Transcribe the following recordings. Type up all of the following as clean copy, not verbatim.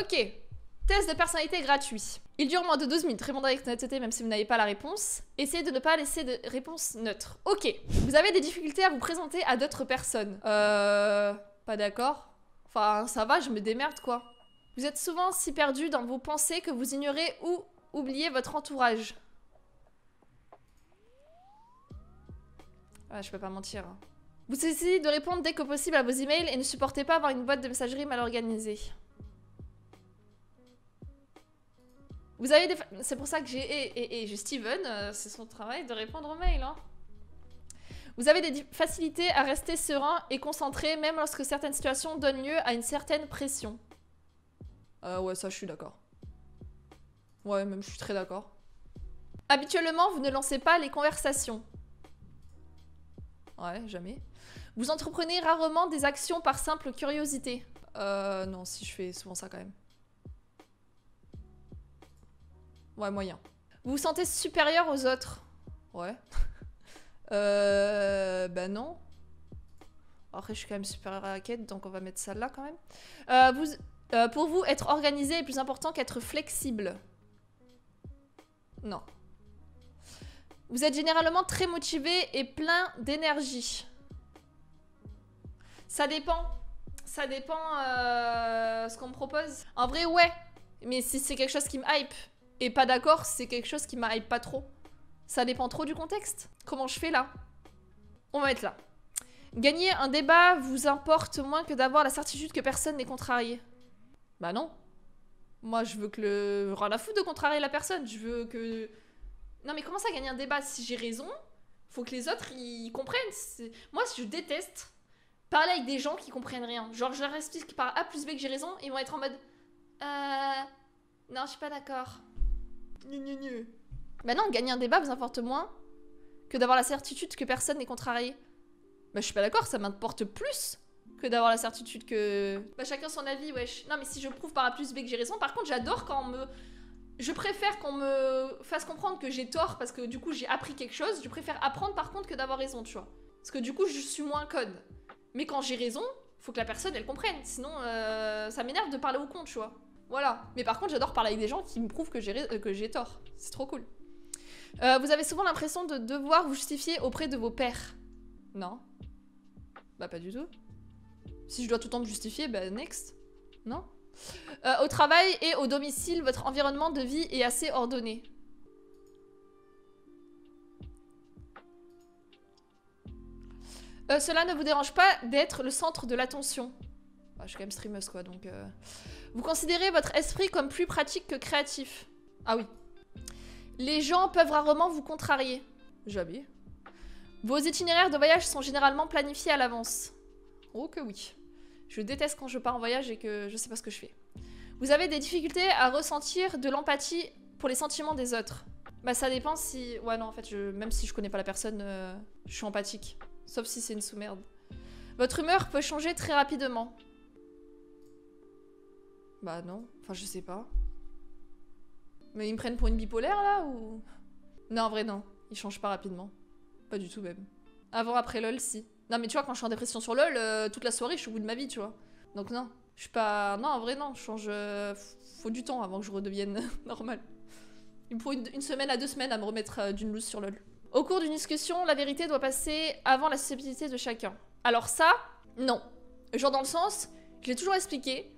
Ok, test de personnalité gratuit. Il dure moins de 12 minutes, répondez avec honnêteté même si vous n'avez pas la réponse. Essayez de ne pas laisser de réponse neutre. Ok, vous avez des difficultés à vous présenter à d'autres personnes. Pas d'accord. Enfin, ça va, je me démerde quoi. Vous êtes souvent si perdu dans vos pensées que vous ignorez ou oubliez votre entourage. Ah, je peux pas mentir. Vous essayez de répondre dès que possible à vos emails et ne supportez pas avoir une boîte de messagerie mal organisée. Vous avez des... C'est pour ça que j'ai... Et Steven, c'est son travail de répondre aux mails. Hein. Vous avez des facilités à rester serein et concentré même lorsque certaines situations donnent lieu à une certaine pression. Ouais, ça je suis d'accord. Ouais, même je suis très d'accord. Habituellement, vous ne lancez pas les conversations. Ouais, jamais. Vous entreprenez rarement des actions par simple curiosité. Non, si je fais souvent ça quand même. Ouais, moyen. Vous vous sentez supérieur aux autres. Ouais. Bah non. Après, je suis quand même supérieur à la quête, donc on va mettre ça là quand même. Pour vous, être organisé est plus important qu'être flexible. Non. Vous êtes généralement très motivé et plein d'énergie. Ça dépend. Ça dépend ce qu'on me propose. En vrai, ouais. Mais si c'est quelque chose qui me hype et pas d'accord, c'est quelque chose qui me hype pas trop. Ça dépend trop du contexte. Comment je fais là? On va mettre là. Gagner un débat vous importe moins que d'avoir la certitude que personne n'est contrarié. Bah non. Moi, je veux que le... Rien à foutre de contrarier la personne. Je veux que... Non mais comment ça gagner un débat? Si j'ai raison, faut que les autres ils comprennent. Moi je déteste parler avec des gens qui comprennent rien. Genre je leur explique par A plus B que j'ai raison et ils vont être en mode non je suis pas d'accord. Bah non, gagner un débat vous importe moins que d'avoir la certitude que personne n'est contrarié. Bah je suis pas d'accord, ça m'importe plus que d'avoir la certitude que... Bah chacun son avis, wesh. Non mais si je prouve par A plus B que j'ai raison, par contre j'adore quand on me... Je préfère qu'on me fasse comprendre que j'ai tort parce que du coup j'ai appris quelque chose. Je préfère apprendre par contre que d'avoir raison, tu vois. Parce que du coup je suis moins conne. Mais quand j'ai raison, faut que la personne elle comprenne. Sinon ça m'énerve de parler au con, tu vois. Voilà. Mais par contre j'adore parler avec des gens qui me prouvent que j'ai tort. C'est trop cool. Vous avez souvent l'impression de devoir vous justifier auprès de vos pairs. Non. Bah pas du tout. Si je dois tout le temps me justifier, bah next. Non. Au travail et au domicile, votre environnement de vie est assez ordonné. Cela ne vous dérange pas d'être le centre de l'attention. Bah, je suis quand même streameuse quoi, donc... Vous considérez votre esprit comme plus pratique que créatif. Ah oui. Les gens peuvent rarement vous contrarier. Jamais. Vos itinéraires de voyage sont généralement planifiés à l'avance. Oh que oui. Je déteste quand je pars en voyage et que je sais pas ce que je fais. Vous avez des difficultés à ressentir de l'empathie pour les sentiments des autres. Bah ça dépend si... Ouais non en fait, même si je connais pas la personne, je suis empathique. Sauf si c'est une sous-merde. Votre humeur peut changer très rapidement. Bah non, enfin je sais pas. Mais ils me prennent pour une bipolaire là ou... Non en vrai non, ils changent pas rapidement. Pas du tout même. Avant après LOL si. Non mais tu vois, quand je suis en dépression sur LOL, toute la soirée je suis au bout de ma vie, tu vois. Donc non, je suis pas... Non, en vrai non, je change... Faut du temps avant que je redevienne normale. Il me faut une semaine à 2 semaines à me remettre d'une loose sur LOL. Au cours d'une discussion, la vérité doit passer avant la susceptibilité de chacun. Alors ça, non. Genre dans le sens, je l'ai toujours expliqué,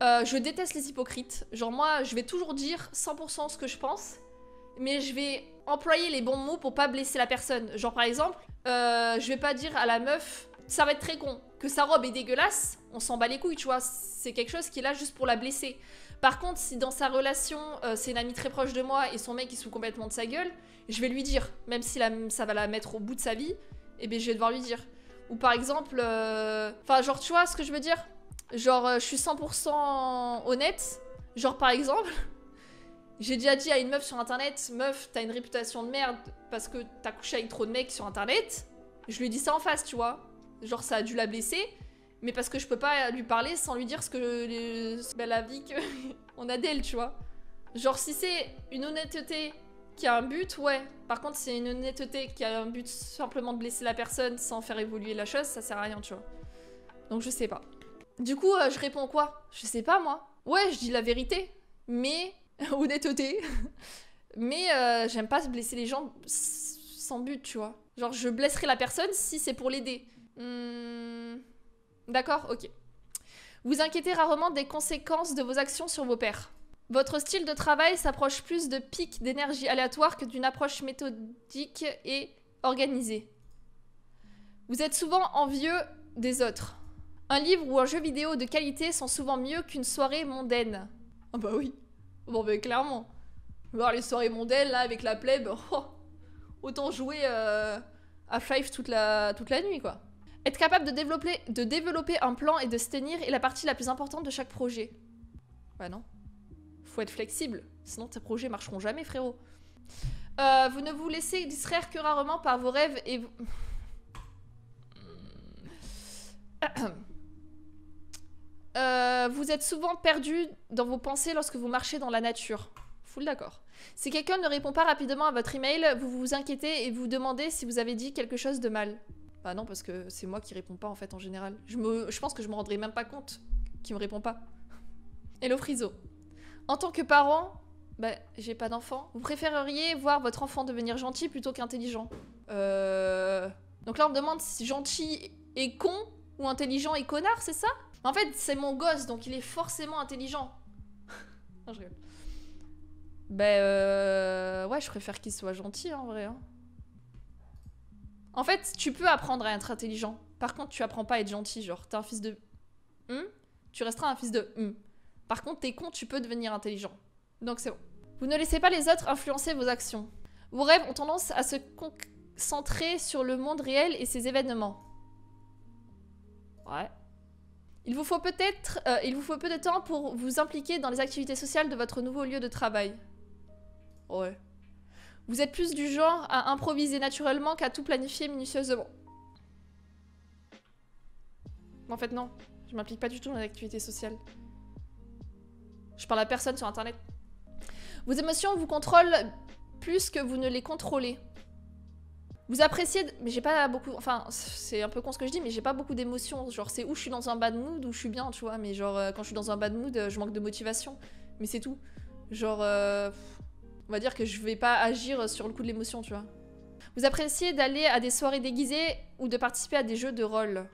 je déteste les hypocrites. Genre moi, je vais toujours dire 100% ce que je pense, mais je vais employer les bons mots pour pas blesser la personne. Genre par exemple... je vais pas dire à la meuf, ça va être très con, que sa robe est dégueulasse, on s'en bat les couilles, tu vois, c'est quelque chose qui est là juste pour la blesser. Par contre, si dans sa relation, c'est une amie très proche de moi et son mec il se fout complètement de sa gueule, je vais lui dire, même si ça va la mettre au bout de sa vie, et ben je vais devoir lui dire. Ou par exemple, enfin genre tu vois ce que je veux dire? Genre je suis 100% honnête, genre par exemple... J'ai déjà dit à une meuf sur internet, meuf, t'as une réputation de merde parce que t'as couché avec trop de mecs sur internet. Je lui dis ça en face, tu vois. Genre, ça a dû la blesser, mais parce que je peux pas lui parler sans lui dire ce que la vie qu'on a d'elle, tu vois. Genre, si c'est une honnêteté qui a un but, ouais. Par contre, si c'est une honnêteté qui a un but simplement de blesser la personne sans faire évoluer la chose, ça sert à rien, tu vois. Donc, je sais pas. Du coup, je réponds quoi? Je sais pas, moi. ouais, je dis la vérité, mais honnêteté, mais j'aime pas blesser les gens sans but, tu vois. Genre, je blesserai la personne si c'est pour l'aider. D'accord, ok. Vous inquiétez rarement des conséquences de vos actions sur vos pairs. Votre style de travail s'approche plus de pics d'énergie aléatoire que d'une approche méthodique et organisée. Vous êtes souvent envieux des autres. Un livre ou un jeu vidéo de qualité sont souvent mieux qu'une soirée mondaine. Ah bah oui. Bon bah clairement. Voir les soirées mondaines là avec la plèbe, oh, autant jouer à Five toute la nuit quoi. Être capable de développer un plan et de se tenir est la partie la plus importante de chaque projet. Bah non. Faut être flexible, sinon tes projets marcheront jamais, frérot. Vous ne vous laissez distraire que rarement par vos rêves et... vous êtes souvent perdu dans vos pensées lorsque vous marchez dans la nature. Full d'accord. Si quelqu'un ne répond pas rapidement à votre email, vous vous inquiétez et vous demandez si vous avez dit quelque chose de mal. Bah non, parce que c'est moi qui réponds pas en fait en général. Je pense que je me rendrai même pas compte qu'il me répond pas. Hello Friso. En tant que parent, bah j'ai pas d'enfant. Vous préféreriez voir votre enfant devenir gentil plutôt qu'intelligent. Donc là on me demande si gentil et con ou intelligent et connard, c'est ça? En fait, c'est mon gosse, donc il est forcément intelligent. Non, je rigole. Ben, ouais, je préfère qu'il soit gentil, hein, en vrai. Hein. En fait, tu peux apprendre à être intelligent. Par contre, tu apprends pas à être gentil, genre, t'es un fils de... tu resteras un fils de... Par contre, t'es con, tu peux devenir intelligent. Donc c'est bon. Vous ne laissez pas les autres influencer vos actions. Vos rêves ont tendance à se concentrer sur le monde réel et ses événements. Ouais. Il vous faut peu de temps pour vous impliquer dans les activités sociales de votre nouveau lieu de travail. Ouais. Vous êtes plus du genre à improviser naturellement qu'à tout planifier minutieusement. En fait, non. Je m'implique pas du tout dans les activités sociales. Je parle à personne sur Internet. Vos émotions vous contrôlent plus que vous ne les contrôlez. Vous appréciez... Mais j'ai pas beaucoup... Enfin, c'est un peu con ce que je dis, mais j'ai pas beaucoup d'émotions. Genre, c'est où je suis dans un bad mood, ou je suis bien, tu vois. Mais genre, quand je suis dans un bad mood, je manque de motivation. Mais c'est tout. Genre, on va dire que je vais pas agir sur le coup de l'émotion, tu vois. Vous appréciez d'aller à des soirées déguisées ou de participer à des jeux de rôle.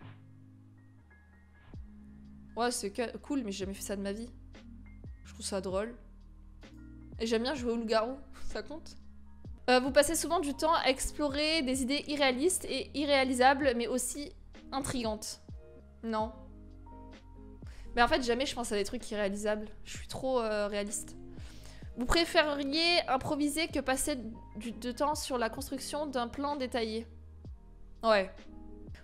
Ouais, c'est cool, mais j'ai jamais fait ça de ma vie. Je trouve ça drôle. Et j'aime bien jouer au loup-garou. Ça compte? Vous passez souvent du temps à explorer des idées irréalistes et irréalisables, mais aussi intrigantes. Non. Mais en fait, jamais je pense à des trucs irréalisables. Je suis trop réaliste. Vous préféreriez improviser que passer du temps sur la construction d'un plan détaillé. Ouais.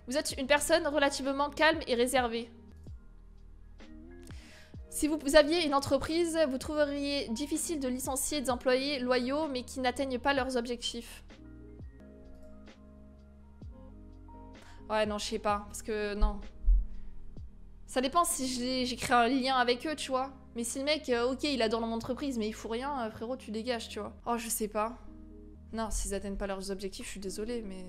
Vous êtes une personne relativement calme et réservée. Si vous aviez une entreprise, vous trouveriez difficile de licencier des employés loyaux mais qui n'atteignent pas leurs objectifs. Ouais, non, je sais pas, parce que non. Ça dépend si j'ai créé un lien avec eux, tu vois. Mais si le mec, ok, il adore mon entreprise, mais il fout rien, frérot, tu dégages, tu vois. Oh, je sais pas. Non, s'ils atteignent pas leurs objectifs, je suis désolée, mais...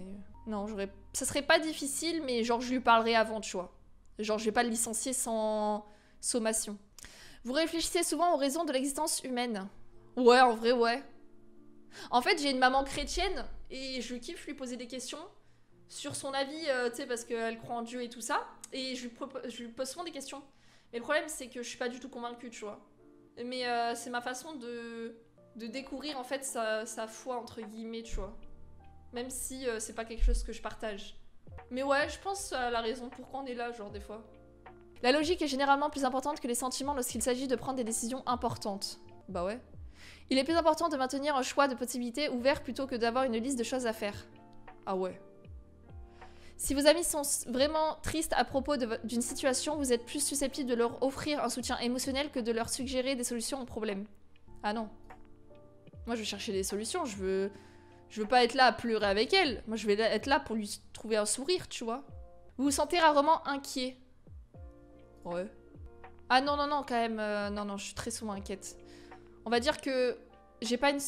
Non, j'aurais... Ça serait pas difficile, mais genre, je lui parlerai avant, tu vois. Genre, je vais pas le licencier sans sommation. Vous réfléchissez souvent aux raisons de l'existence humaine. Ouais, en vrai, ouais. En fait, j'ai une maman chrétienne et je kiffe lui poser des questions sur son avis, tu sais, parce qu'elle croit en Dieu et tout ça. Et je lui pose souvent des questions. Mais le problème, c'est que je suis pas du tout convaincue, tu vois. Mais c'est ma façon de découvrir, en fait, sa foi, entre guillemets, tu vois. Même si c'est pas quelque chose que je partage. Mais ouais, je pense à la raison pourquoi on est là, genre, des fois. La logique est généralement plus importante que les sentiments lorsqu'il s'agit de prendre des décisions importantes. Bah ouais. Il est plus important de maintenir un choix de possibilités ouvert plutôt que d'avoir une liste de choses à faire. Ah ouais. Si vos amis sont vraiment tristes à propos d'une situation, vous êtes plus susceptible de leur offrir un soutien émotionnel que de leur suggérer des solutions aux problèmes. Ah non. Moi je veux chercher des solutions, je veux pas être là à pleurer avec elle. Moi je vais être là pour lui trouver un sourire, tu vois. Vous vous sentez rarement inquiet. Ouais. Ah non, non, non, quand même. Non, non, je suis très souvent inquiète. On va dire que j'ai pas une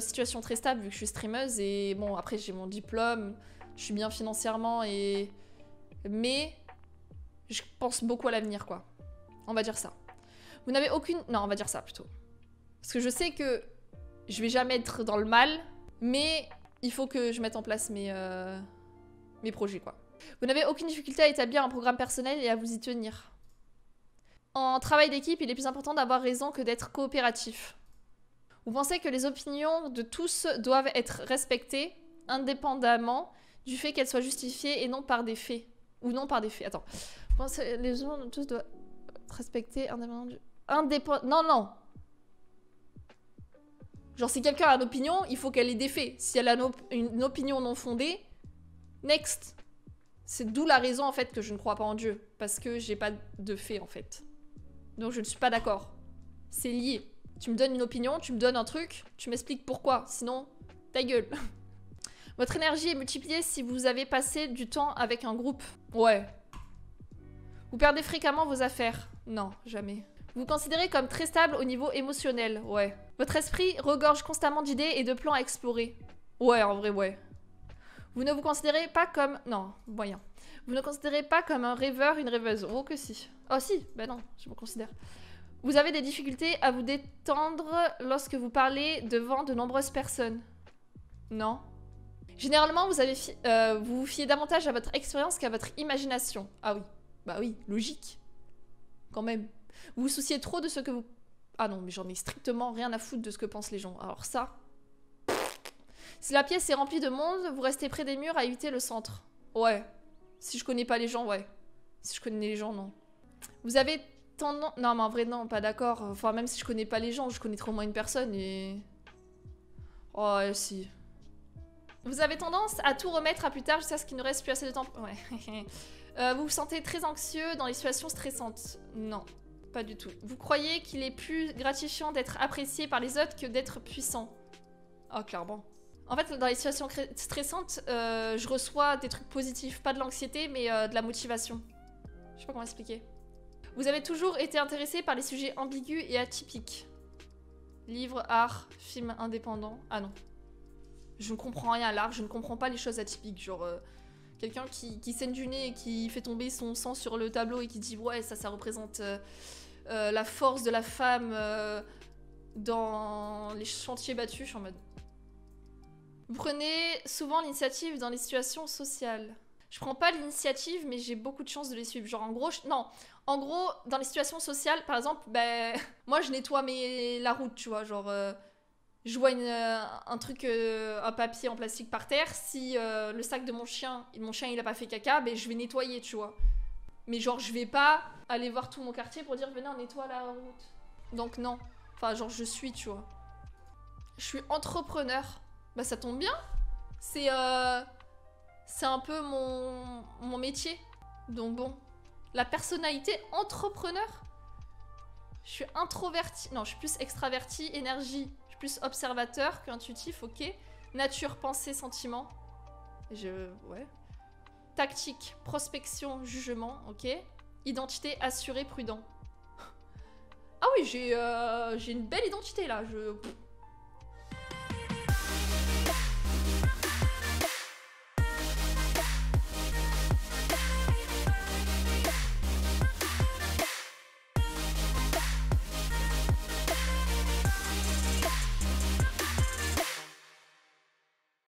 situation très stable vu que je suis streameuse et bon, après j'ai mon diplôme, je suis bien financièrement et... Mais je pense beaucoup à l'avenir, quoi. On va dire ça. Vous n'avez aucune... Non, on va dire ça plutôt. Parce que je sais que je vais jamais être dans le mal, mais il faut que je mette en place mes projets, quoi. Vous n'avez aucune difficulté à établir un programme personnel et à vous y tenir. En travail d'équipe, il est plus important d'avoir raison que d'être coopératif. Vous pensez que les opinions de tous doivent être respectées indépendamment du fait qu'elles soient justifiées et non par des faits. Ou non par des faits. Attends. Vous pensez que les opinions de tous doivent être respectées indépendamment du... Non, non. Genre si quelqu'un a une opinion, il faut qu'elle ait des faits. Si elle a une opinion non fondée, next. C'est d'où la raison en fait que je ne crois pas en Dieu. Parce que j'ai pas de faits en fait. Donc je ne suis pas d'accord. C'est lié. Tu me donnes une opinion, tu me donnes un truc, tu m'expliques pourquoi. Sinon, ta gueule. Votre énergie est multipliée si vous avez passé du temps avec un groupe. Ouais. Vous perdez fréquemment vos affaires. Non, jamais. Vous vous considérez comme très stable au niveau émotionnel. Ouais. Votre esprit regorge constamment d'idées et de plans à explorer. Ouais, en vrai, ouais. Vous ne vous considérez pas comme... Non, moyen. Vous ne vous considérez pas comme un rêveur, une rêveuse. Oh que si. Oh si, ben non, je me considère. Vous avez des difficultés à vous détendre lorsque vous parlez devant de nombreuses personnes. Non. Généralement, vous vous fiez davantage à votre expérience qu'à votre imagination. Ah oui. Bah oui, logique. Quand même. Vous vous souciez trop de ce que vous... Ah non, mais j'en ai strictement rien à foutre de ce que pensent les gens. Alors ça... Si la pièce est remplie de monde, vous restez près des murs à éviter le centre. Ouais. Si je connais pas les gens, ouais. Si je connais les gens, non. Vous avez tendance... Non, mais en vrai, non, pas d'accord. Enfin, même si je connais pas les gens, je connaîtrai au moins une personne et... Oh, si. Vous avez tendance à tout remettre à plus tard jusqu'à ce qu'il ne reste plus assez de temps. Ouais. Vous vous sentez très anxieux dans les situations stressantes. Non, pas du tout. Vous croyez qu'il est plus gratifiant d'être apprécié par les autres que d'être puissant. Oh, clairement. En fait, dans les situations stressantes, je reçois des trucs positifs. Pas de l'anxiété, mais de la motivation. Je sais pas comment expliquer. Vous avez toujours été intéressé par les sujets ambigus et atypiques. Livres, art, films indépendants... Ah non. Je ne comprends rien à l'art, je ne comprends pas les choses atypiques. Genre, quelqu'un qui saigne du nez et qui fait tomber son sang sur le tableau et qui dit « Ouais, ça représente la force de la femme dans les chantiers battus. » Je suis en mode... Vous prenez souvent l'initiative dans les situations sociales. Je prends pas l'initiative, mais j'ai beaucoup de chance de les suivre. Genre, en gros, non. En gros, dans les situations sociales, par exemple, ben... Moi, je nettoie la route, tu vois, genre... Je vois un truc, un papier en plastique par terre. Si le sac de mon chien il a pas fait caca, ben je vais nettoyer, tu vois. Mais genre je vais pas aller voir tout mon quartier pour dire venez on nettoie la route. Donc non, enfin genre je suis, tu vois. Je suis entrepreneur. Bah ça tombe bien. C'est un peu mon métier. Donc bon, la personnalité entrepreneur. Je suis introvertie, non je suis plus extravertie, énergie. Plus observateur qu'intuitif, ok. Nature, pensée, sentiment. Ouais. Tactique, prospection, jugement, ok. Identité, assuré, prudent. Ah oui, j'ai une belle identité là.